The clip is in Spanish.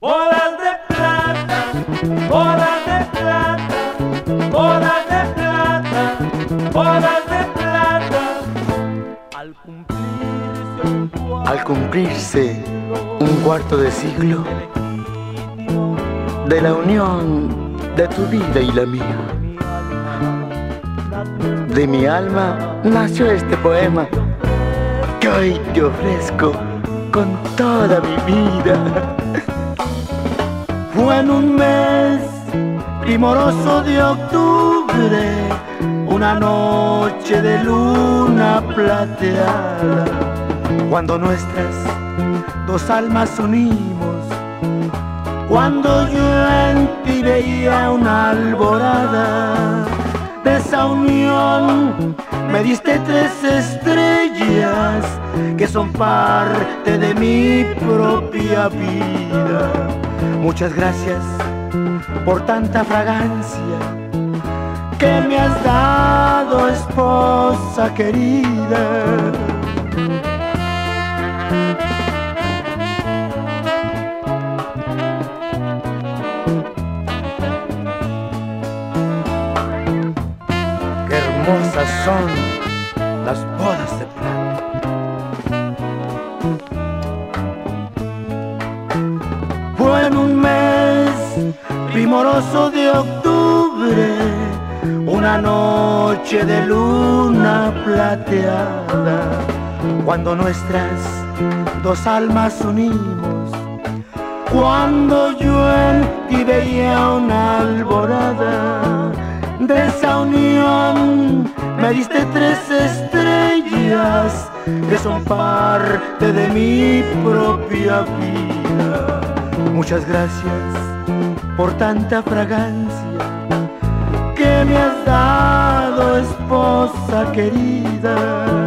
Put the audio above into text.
Bodas de plata, bodas de plata, bodas de plata, bodas de plata. Al cumplirse un cuarto de siglo de la unión de tu vida y la mía, de mi alma nació este poema que hoy te ofrezco con toda mi vida. Fue en un mes primoroso de octubre, una noche de luna plateada, cuando nuestras dos almas unimos, cuando yo en ti veía una alborada. De esa unión me diste 3 estrellas que son parte de mi propia vida. Muchas gracias por tanta fragancia que me has dado, esposa querida. Qué hermosas son las bodas de plata. Fue en un mes primoroso de octubre, una noche de luna plateada, cuando nuestras 2 almas unimos, cuando yo en ti veía una alborada. De esa unión me diste 3 estrellas que son parte de mi propia vida. Muchas gracias por tanta fragancia que me has dado, esposa querida.